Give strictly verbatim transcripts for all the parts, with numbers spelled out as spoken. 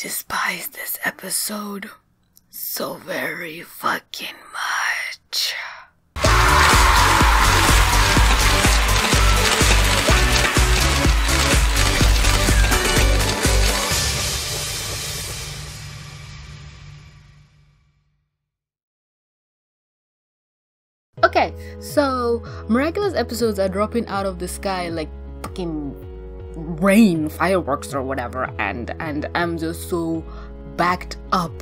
despise this episode so very fucking much. Okay, so miraculous episodes are dropping out of the sky like fucking rain, fireworks or whatever, and and I'm just so backed up.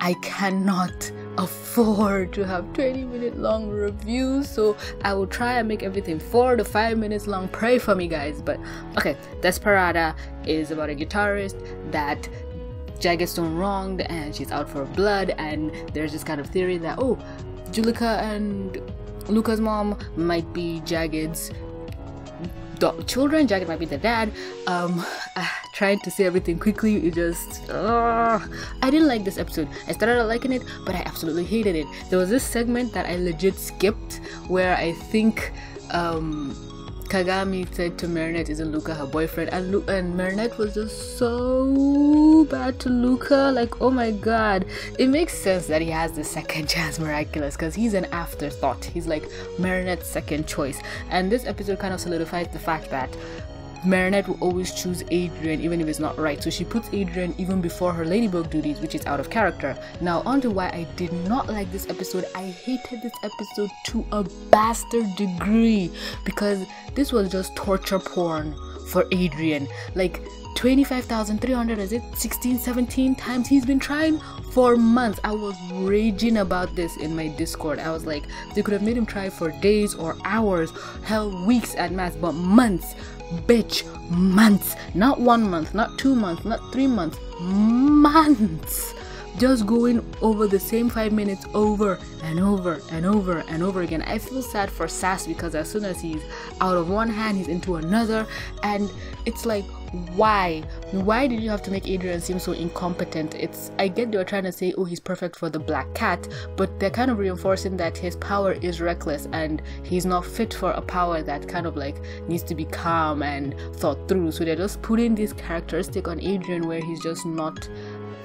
I cannot afford to have twenty minute long reviews, so I will try and make everything four to five minutes long. Pray for me, guys. But okay, Desperada is about a guitarist that Jagged Stone wronged, and she's out for blood, and there's this kind of theory that, oh, Juleka and Luka's mom might be Jagged's children, Jagged might be the dad. Um, uh, trying to say everything quickly, it just... Uh, I didn't like this episode. I started out liking it, but I absolutely hated it. There was this segment that I legit skipped where I think um, Kagami said to Marinette, isn't Luka her boyfriend? And, Lu and Marinette was just so bad to Luka, like, oh my god. It makes sense that he has the second chance miraculous, because he's an afterthought. He's like Marinette's second choice. And this episode kind of solidifies the fact that Marinette will always choose Adrien even if it's not right, so she puts Adrien even before her ladybug duties, which is out of character. Now on to why I did not like this episode. I hated this episode to a bastard degree because this was just torture porn for Adrien. Like twenty-five thousand three hundred, is it sixteen, seventeen times he's been trying for months. I was raging about this in my Discord. I was like, they could have made him try for days or hours, hell, weeks at max, but months. Bitch, months. Not one month, not two months, not three months, months. Just going over the same five minutes over and over and over and over again. I feel sad for Sass because as soon as he's out of one hand, he's into another, and it's like, why? Why did you have to make Adrien seem so incompetent? It's, I get they were trying to say, oh, he's perfect for the black cat, but they're kind of reinforcing that his power is reckless and he's not fit for a power that kind of like needs to be calm and thought through. So they're just putting this characteristic on Adrien where he's just not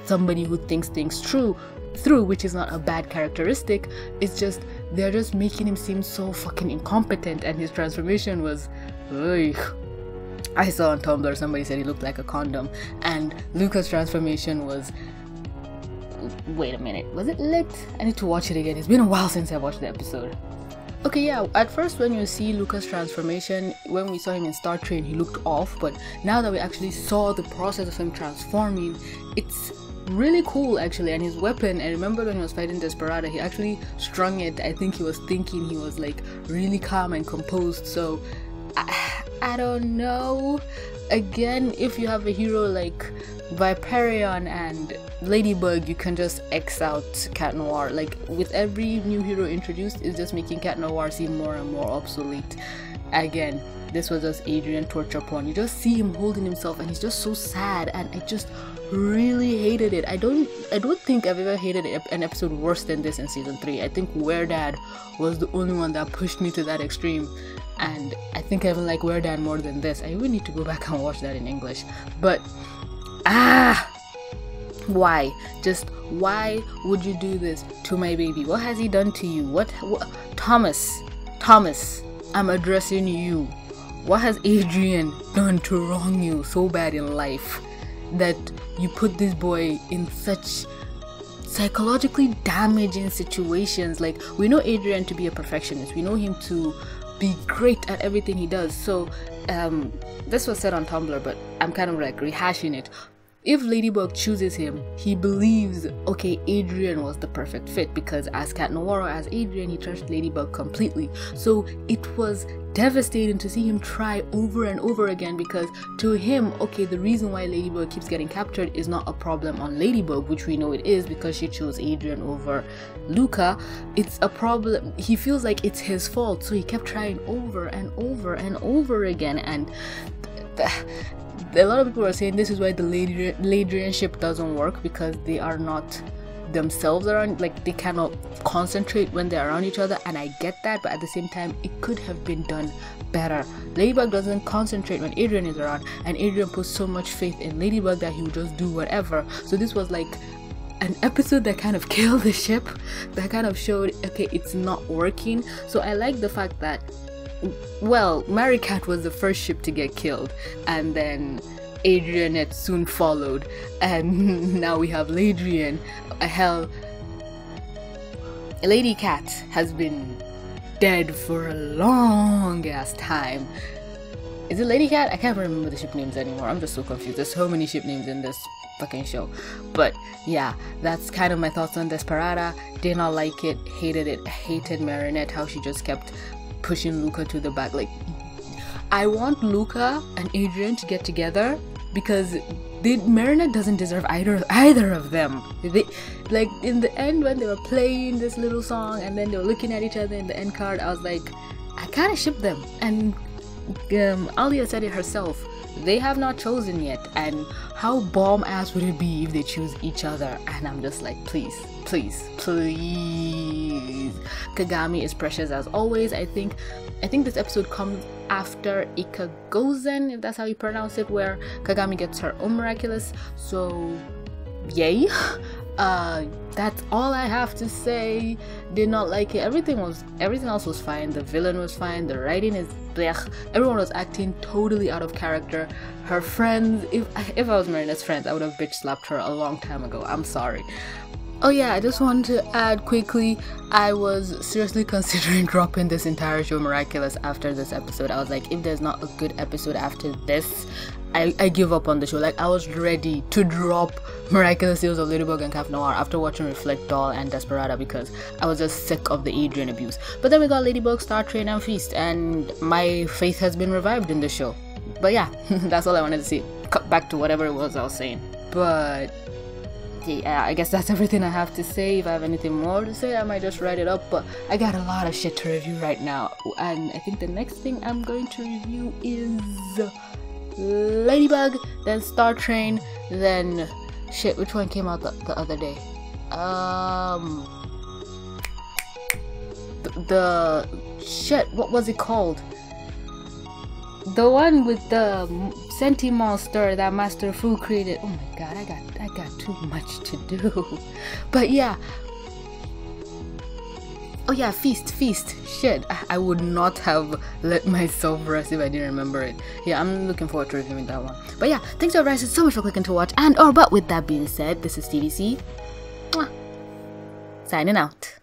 somebody who thinks things true through, which is not a bad characteristic. It's just they're just making him seem so fucking incompetent, and his transformation was, ugh. I saw on Tumblr somebody said he looked like a condom, and Luka's transformation was, wait a minute, was it lit? I need to watch it again. It's been a while since I watched the episode. Okay, yeah, at first when you see Luka's transformation, when we saw him in Star Train, he looked off, but now that we actually saw the process of him transforming, it's really cool actually. And his weapon, I remember when he was fighting Desperada, he actually strung it. I think he was thinking, he was like really calm and composed. So I, I don't know, again, if you have a hero like Viperion and Ladybug, you can just X out Cat Noir. Like with every new hero introduced, it's just making Cat Noir seem more and more obsolete. Again, this was just Adrien torture porn. You just see him holding himself and he's just so sad, and I just really hated it. I don't I don't think I've ever hated an episode worse than this in season three. I think Where Dad was the only one that pushed me to that extreme, and I think I even like Where Dad more than this. I even need to go back and watch that in English. But ah, why? Just why would you do this to my baby? What has he done to you? What, what Thomas Thomas I'm addressing you. What has Adrien done to wrong you so bad in life that you put this boy in such psychologically damaging situations? Like, we know Adrien to be a perfectionist, we know him to be great at everything he does. So um this was said on Tumblr, but I'm kind of like rehashing it. If Ladybug chooses him, he believes, okay, Adrien was the perfect fit, because as Cat Noir or as Adrien, he trashed Ladybug completely. So it was devastating to see him try over and over again, because to him, okay, the reason why Ladybug keeps getting captured is not a problem on Ladybug, which we know it is because she chose Adrien over Luka. It's a problem. He feels like it's his fault, so he kept trying over and over and over again. And a lot of people are saying this is why the Ladrianship doesn't work, because they are not themselves around, like they cannot concentrate when they're around each other, and I get that, but at the same time it could have been done better. Ladybug doesn't concentrate when Adrien is around, and Adrien puts so much faith in Ladybug that he would just do whatever. So this was like an episode that kind of killed the ship, that kind of showed, okay, it's not working. So I like the fact that, well, MariChat was the first ship to get killed, and then Adrianette soon followed, and now we have Ladrian. Hell, Lady Cat has been dead for a long ass time. Is it Lady Cat? I can't remember the ship names anymore. I'm just so confused. There's so many ship names in this fucking show. But yeah, that's kind of my thoughts on Desperada. Did not like it, hated it, hated Marinette, how she just kept pushing Luka to the back. Like, I want Luka and Adrien to get together, because they, Marinette doesn't deserve either either of them. They, like in the end when they were playing this little song and then they were looking at each other in the end card, I was like, I kind of ship them. And um, Alia said it herself, they have not chosen yet, and how bomb ass would it be if they choose each other? And I'm just like, please, please, please. Kagami is precious as always. I think I think this episode comes after Ikagozen, if that's how you pronounce it, where Kagami gets her own miraculous. So yay. Uh, that's all I have to say. Did not like it. Everything was, everything else was fine. The villain was fine. The writing is blech. Everyone was acting totally out of character. Her friends, if if I was Marinette's friends, I would have bitch slapped her a long time ago. I'm sorry. Oh yeah, I just wanted to add quickly, I was seriously considering dropping this entire show Miraculous after this episode. I was like, if there's not a good episode after this, I, I give up on the show. Like, I was ready to drop Miraculous Tales of Ladybug and Cat Noir after watching Reflect Doll and Desperada, because I was just sick of the Adrien abuse. But then we got Ladybug, Star Train and Feast, and my faith has been revived in the show. But yeah, that's all I wanted to say. Cut back to whatever it was I was saying. But yeah, I guess that's everything I have to say. If I have anything more to say, I might just write it up, but I got a lot of shit to review right now, and I think the next thing I'm going to review is Ladybug, then Star Train, then shit, which one came out the, the other day? Um the, the shit, what was it called? The one with the senti monster that Master Fu created. Oh my god, I got I got too much to do. But yeah. Oh yeah, Feast, Feast. Shit, I would not have let myself rest if I didn't remember it. Yeah, I'm looking forward to reviewing that one. But yeah, thanks to everyone so much for clicking to watch and or but with that being said, this is T D C. Mwah. Signing out.